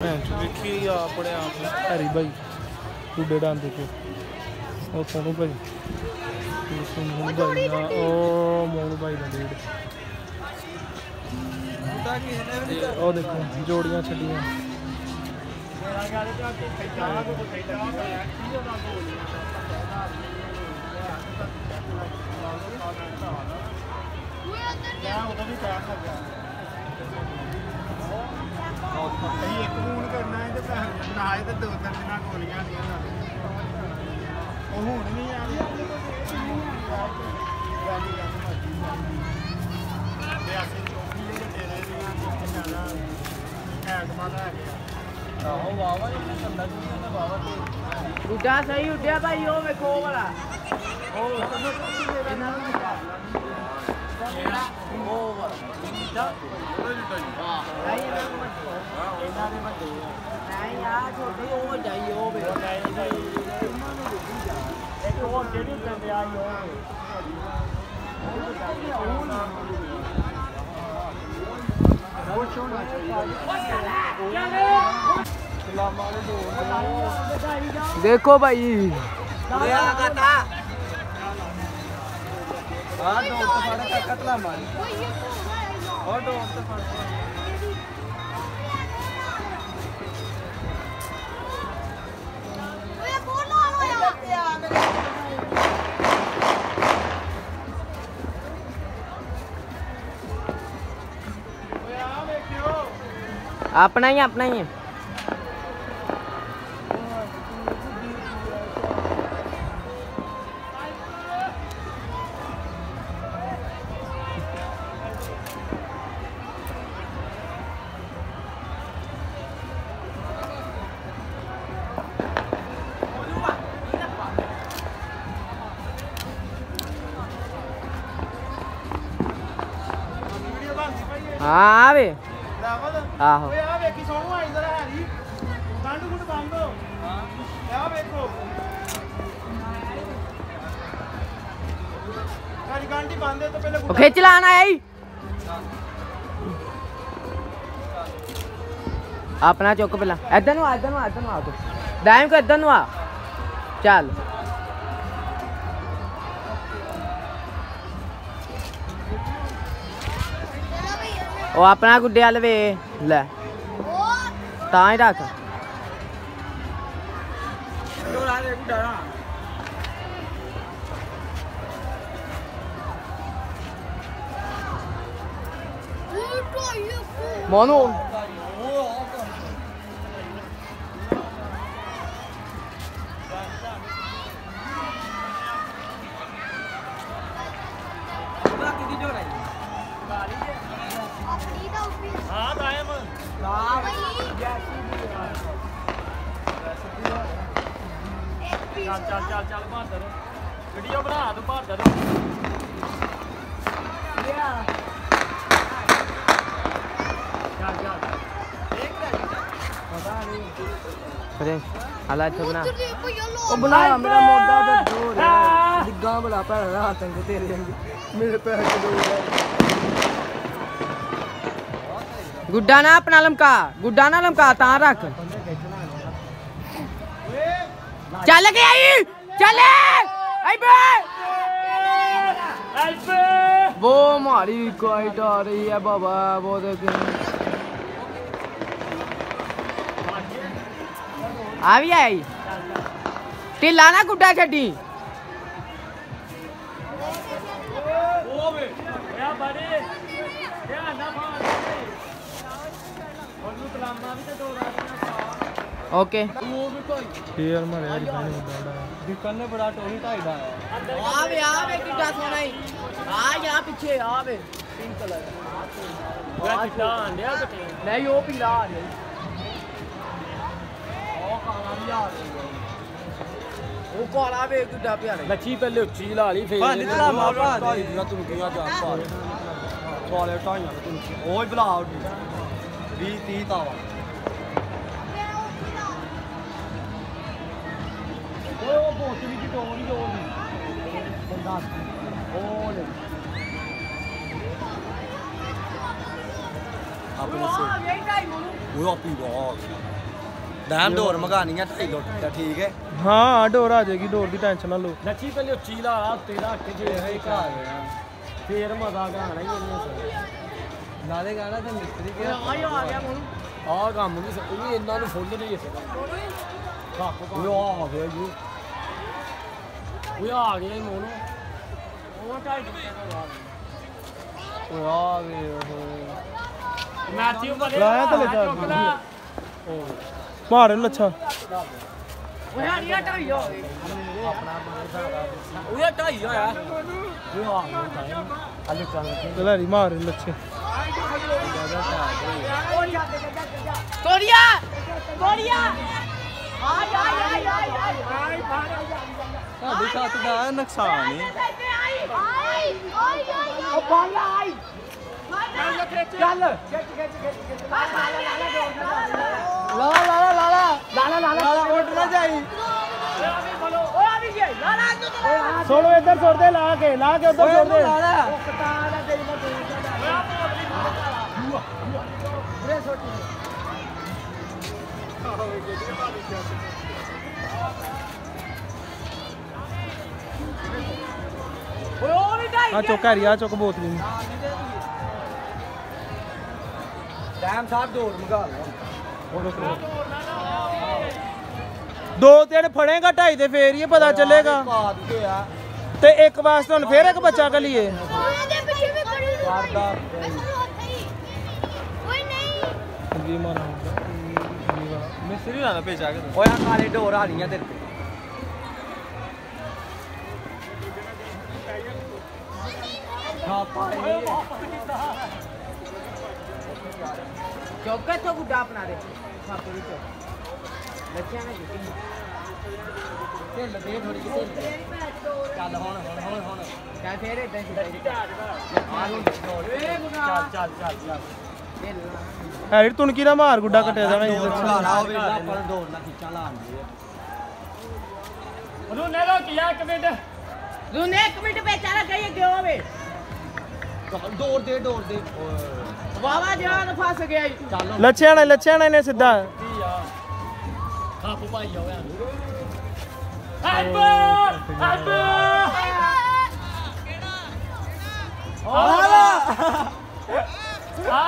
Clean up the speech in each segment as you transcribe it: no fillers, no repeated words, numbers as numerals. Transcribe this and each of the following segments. अरे भाई तू डांस देखो सोनू भाई ओ देखो जोड़ियां छड़ियां उड़ा सही उड़ा भाई ओ देखो वाला ओ देखो भाई अपना ही है हाँ वे आहो खिच लाना आई अपना चुक पे इधर आ तू दायम को इधर आ चल ओ अपना गुड्डे वाल वे लै तां ही रख मोनू चल चल चल चल भादर वीडियो बना दो भादर बड़ा भैड़ा आतंक तेरे मेरे पैर गुड्डा ना अपना लमका गुड्डा ना लमका तां रख चल गया चले वो मारी कोई डर रही है बाबा वो आ भी आई ढिला ना गुड्डा छड्डी ओके शेयर मारे यार दिखने बड़ा टोनी टाइड आया आ बे किड्डा सोना ही आ यहां पीछे आ बे पिंक कलर का किड्डा अंडा नहीं वो पीला आ रही ओ काला भी आ रही वो काला बे किड्डा प्यारा लच्छी पहले उच्ची ला ली फिर पानी ला मापा तुम क्या जा पा वाले टाइम तुम ओए बुला 20 30 ता अपने से वो अपनी बहुत डैम डोर मंगानी है 2.5 लीटर ठीक है। हाँ डोर आ जाएगी, डोर की टेंशन ना लो। नची पहले चीला तेरा के जे है का फिर मजा आना ही है नाले गाना तो मिस्त्री के आ गया मोनू आ काम भी सब ये इतना नु फोन नहीं है का को यो आ गया जी वो आ गया मोनू वो टाइट वो आ गया मैथ्यू लाया तो ले जा मारे लच्छा ओ यार ये ढाई हो अपना ओ ये ढाई हो यार वो अल चल ले मारे लच्छे तोड़िया तोड़िया आ जा जा जा भाई भाग जा देखा तो दा नुकसान है आई ओए ओए ओ भाला आई चल लाला उठ ना जाई छोड़ो इधर छोड़ दे ला के उधर छोड़ दे आ चौक हरी आ चौक बोतली दो तीन फड़ेगा ढाई तो फिर ये पता चलेगा ते एक वास्ते फिर एक बच्चा के लिए डोर आ रही है चौका तो गुड्डा अपना रे सापुरी तो बच्चा ने गुटी ते लगे थोड़ी सी चल होन क्या फेरे चल हेड तुन की ना मार गुड्डा कटे जाना इधर दौड़ ना खिचा ला रुने रो किया कमेंट रुने कमेंट बेचारा कहीं गयो बे दौड़ दे वावा जान फंस गया लच्छे आने ने सीधा आप भाई आओ यार केड़ा वाला आ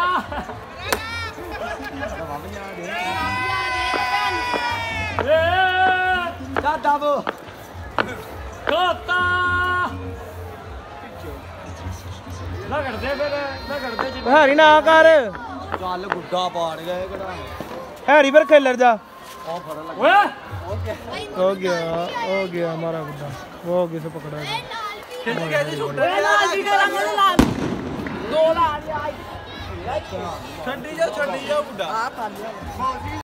दादा वो कोता हैरी ना कर चल गुड्डा पाड़ गए हैरी पर खेलर जा हो गया हमारा गुड्डा हो गया से पकड़ा गया।